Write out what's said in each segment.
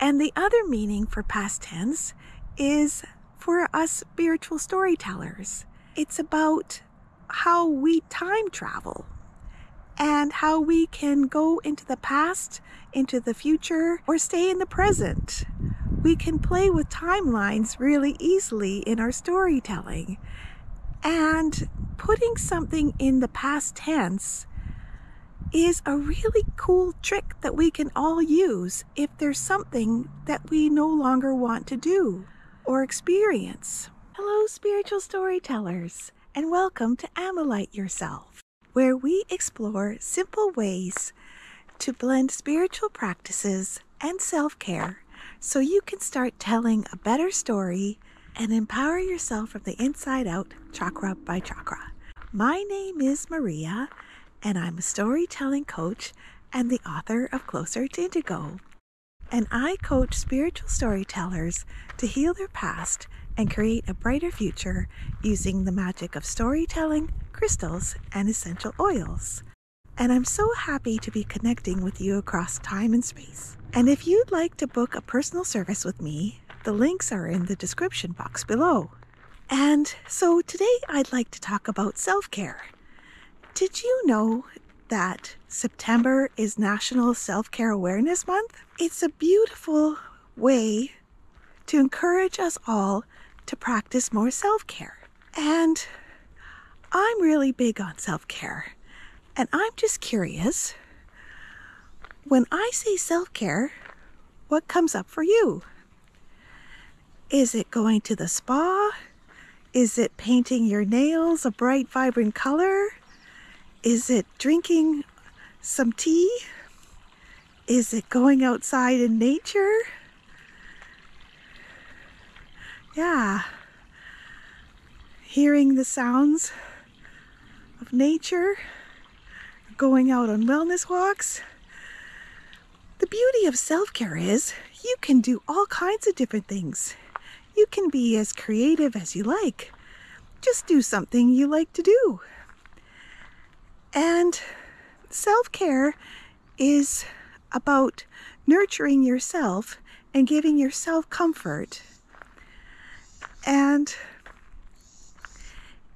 And the other meaning for past tense is for us spiritual storytellers. It's about how we time travel and how we can go into the past, into the future, or stay in the present. We can play with timelines really easily in our storytelling. And putting something in the past tense is a really cool trick that we can all use if there's something that we no longer want to do or experience. Hello, spiritual storytellers, and welcome to Ammolite Yourself, where we explore simple ways to blend spiritual practices and self-care so you can start telling a better story and empower yourself from the inside out, chakra by chakra. My name is Maria, and I'm a storytelling coach and the author of Closer to Indigo. And I coach spiritual storytellers to heal their past and create a brighter future using the magic of storytelling, crystals, and essential oils. And I'm so happy to be connecting with you across time and space. And if you'd like to book a personal service with me, the links are in the description box below. And so today I'd like to talk about self-care. Did you know that September is National Self-Care Awareness Month? It's a beautiful way to encourage us all to practice more self-care. And I'm really big on self-care. And I'm just curious, when I say self-care, what comes up for you? Is it going to the spa? Is it painting your nails a bright, vibrant color? Is it drinking some tea? Is it going outside in nature? Yeah, hearing the sounds of nature, going out on wellness walks. The beauty of self-care is you can do all kinds of different things. You can be as creative as you like. Just do something you like to do. And self-care is about nurturing yourself and giving yourself comfort. And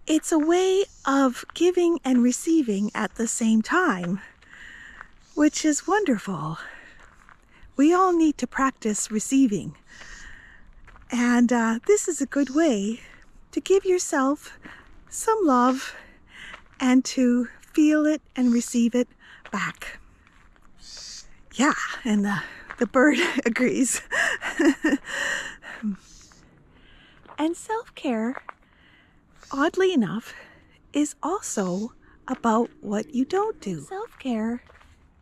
it's a way of giving and receiving at the same time, which is wonderful. We all need to practice receiving. And this is a good way to give yourself some love and to feel it and receive it back. Yeah, and the bird agrees. And self-care, oddly enough, is also about what you don't do. Self-care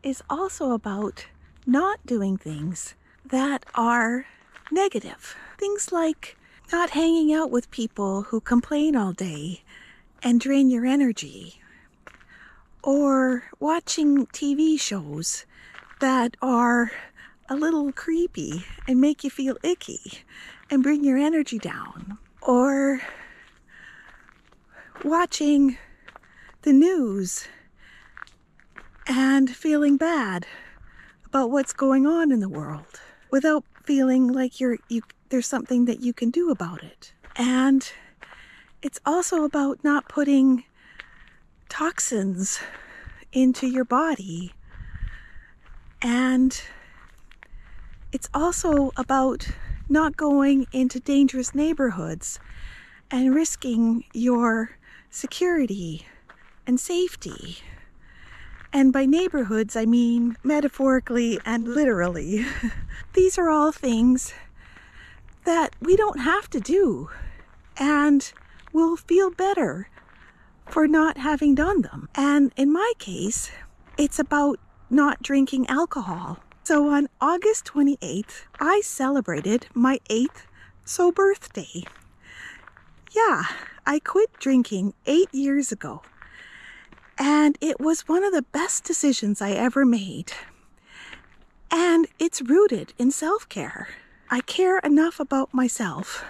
is also about not doing things that are negative. Things like not hanging out with people who complain all day and drain your energy, or watching TV shows that are a little creepy and make you feel icky and bring your energy down, or watching the news and feeling bad about what's going on in the world without feeling like there's something that you can do about it. And it's also about not putting toxins into your body. And it's also about not going into dangerous neighborhoods and risking your security and safety. And by neighborhoods, I mean metaphorically and literally. These are all things that we don't have to do, and we'll feel better for not having done them. And in my case, it's about not drinking alcohol. So on August 28th, I celebrated my 8th sober birthday. Yeah, I quit drinking 8 years ago. And it was one of the best decisions I ever made. And it's rooted in self-care. I care enough about myself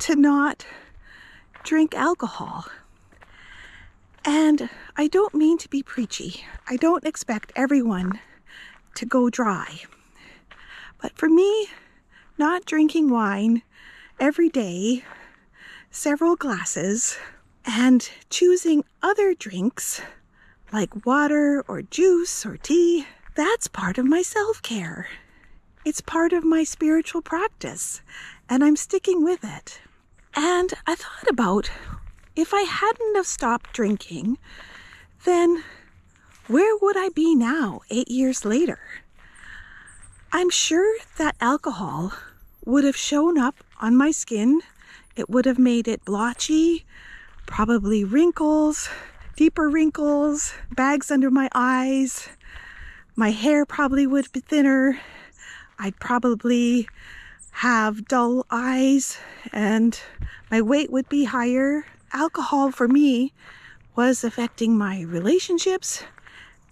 to not drink alcohol. And I don't mean to be preachy. I don't expect everyone to go dry. But for me, not drinking wine every day, several glasses, and choosing other drinks like water or juice or tea, that's part of my self-care. It's part of my spiritual practice, and I'm sticking with it. And I thought about, if I hadn't have stopped drinking, then where would I be now, 8 years later? I'm sure that alcohol would have shown up on my skin. It would have made it blotchy, probably wrinkles, deeper wrinkles, bags under my eyes. My hair probably would be thinner. I'd probably have dull eyes and my weight would be higher. Alcohol for me was affecting my relationships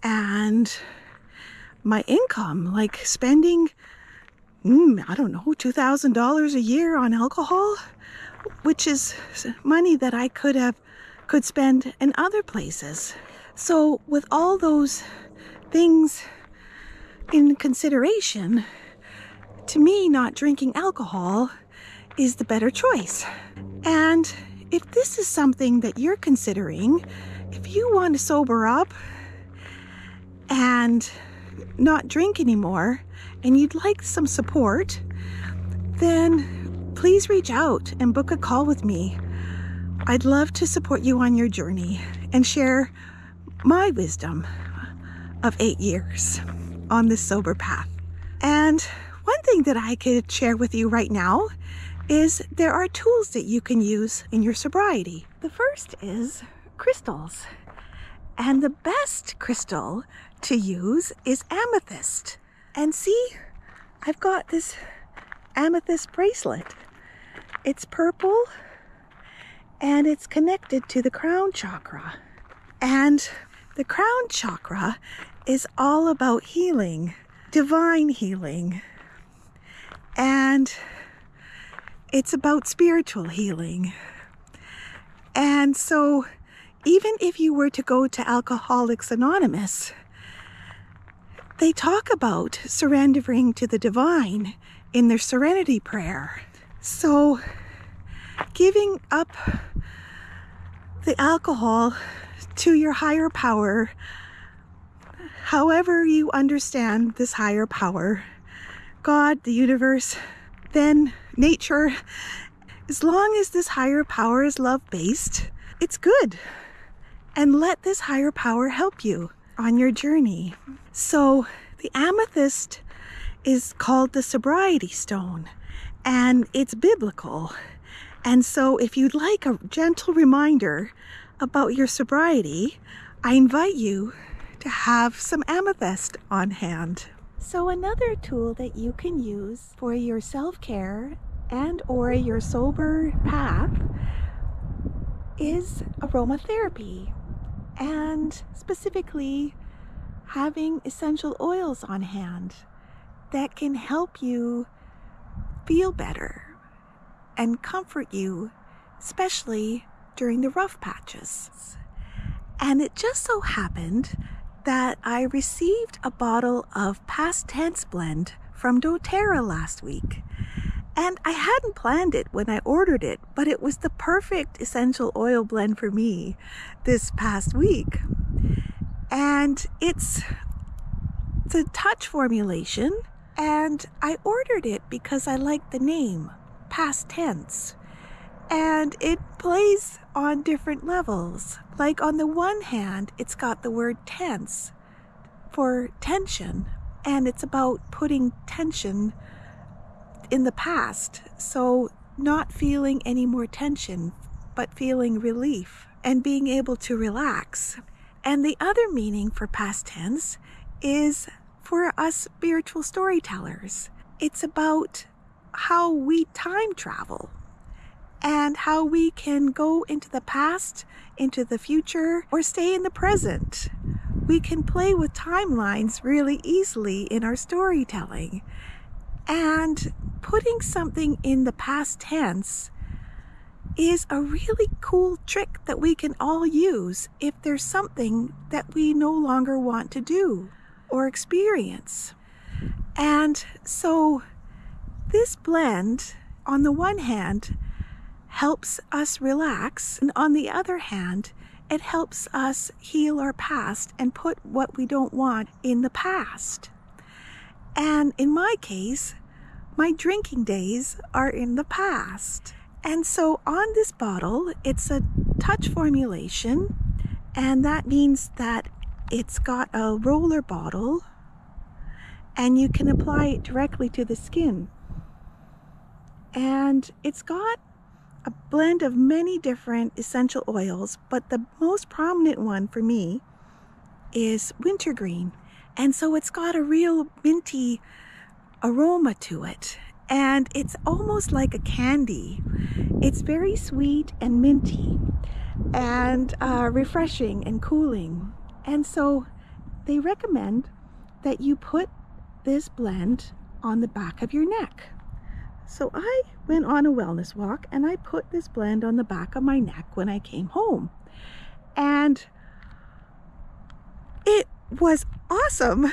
and my income, like spending, I don't know, $2,000 a year on alcohol, which is money that I could spend in other places. So with all those things in consideration, to me, not drinking alcohol is the better choice. And if this is something that you're considering, if you want to sober up and not drink anymore, and you'd like some support, then please reach out and book a call with me. I'd love to support you on your journey and share my wisdom of 8 years on this sober path. And one thing that I could share with you right now is there are tools that you can use in your sobriety. The first is crystals. And the best crystal to use is amethyst. And see, I've got this amethyst bracelet. It's purple and it's connected to the crown chakra. And the crown chakra is all about healing, divine healing. And it's about spiritual healing. And so even if you were to go to Alcoholics Anonymous, they talk about surrendering to the divine in their serenity prayer. So giving up the alcohol to your higher power, however you understand this higher power, God, the universe, then nature, as long as this higher power is love-based, it's good. And let this higher power help you on your journey. So the amethyst is called the sobriety stone and it's biblical. And so if you'd like a gentle reminder about your sobriety, I invite you to have some amethyst on hand. So another tool that you can use for your self-care and or your sober path is aromatherapy, and specifically having essential oils on hand that can help you feel better and comfort you, especially during the rough patches. And it just so happened that I received a bottle of Past Tense blend from doTERRA last week. And I hadn't planned it when I ordered it, but it was the perfect essential oil blend for me this past week. And it's a touch formulation, and I ordered it because I like the name, Past Tense. And it plays on different levels. Like on the one hand, it's got the word tense for tension, and it's about putting tension in the past, so not feeling any more tension but feeling relief and being able to relax. And the other meaning for past tense is for us spiritual storytellers. It's about how we time travel and how we can go into the past, into the future, or stay in the present. We can play with timelines really easily in our storytelling. And putting something in the past tense is a really cool trick that we can all use if there's something that we no longer want to do or experience. And so this blend, on the one hand, helps us relax, and on the other hand, it helps us heal our past and put what we don't want in the past. And in my case, my drinking days are in the past. And so on this bottle, it's a touch formulation, and that means that it's got a roller bottle and you can apply it directly to the skin. And it's got a blend of many different essential oils, but the most prominent one for me is wintergreen. And so it's got a real minty aroma to it. And it's almost like a candy. It's very sweet and minty and refreshing and cooling. And so they recommend that you put this blend on the back of your neck. So I went on a wellness walk and I put this blend on the back of my neck when I came home. And it was awesome.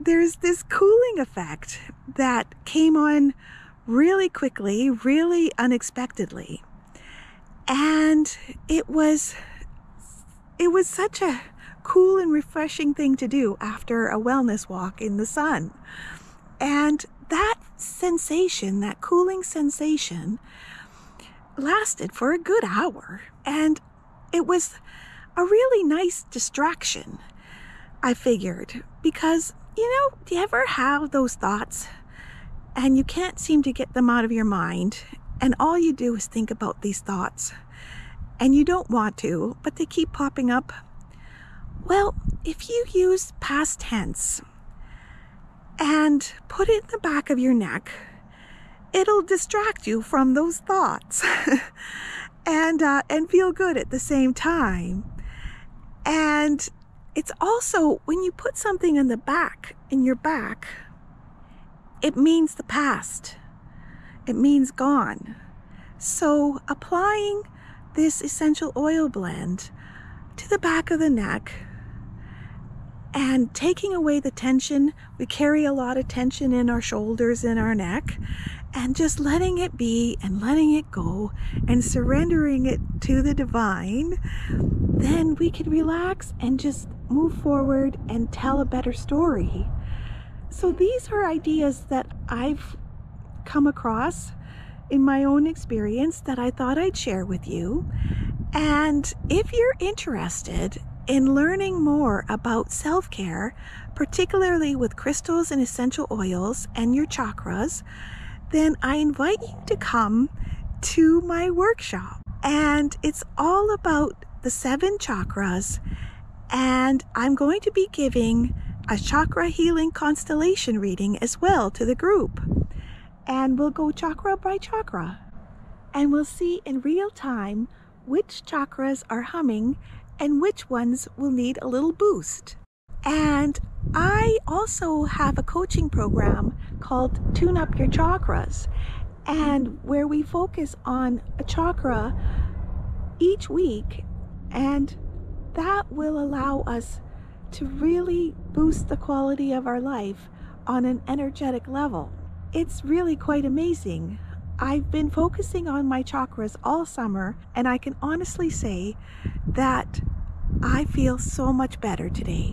There's this cooling effect that came on really quickly, really unexpectedly. And it was such a cool and refreshing thing to do after a wellness walk in the sun. And that sensation, that cooling sensation, lasted for a good hour. And it was a really nice distraction, I figured, because, you know, do you ever have those thoughts and you can't seem to get them out of your mind, and all you do is think about these thoughts and you don't want to, but they keep popping up? Well, if you use past tense and put it in the back of your neck, it'll distract you from those thoughts and feel good at the same time. And it's also, when you put something in the back, in your back, it means the past. It means gone. So applying this essential oil blend to the back of the neck and taking away the tension. We carry a lot of tension in our shoulders, in our neck, and just letting it be and letting it go and surrendering it to the divine, then we can relax and just move forward and tell a better story. So these are ideas that I've come across in my own experience that I thought I'd share with you. And if you're interested in learning more about self-care, particularly with crystals and essential oils and your chakras, then I invite you to come to my workshop. And it's all about the 7 chakras. And I'm going to be giving a chakra healing constellation reading as well to the group. And we'll go chakra by chakra. And we'll see in real time which chakras are humming and which ones will need a little boost. And I also have a coaching program called Tune Up Your Chakras, and where we focus on a chakra each week, and that will allow us to really boost the quality of our life on an energetic level. It's really quite amazing. I've been focusing on my chakras all summer, and I can honestly say that I feel so much better today.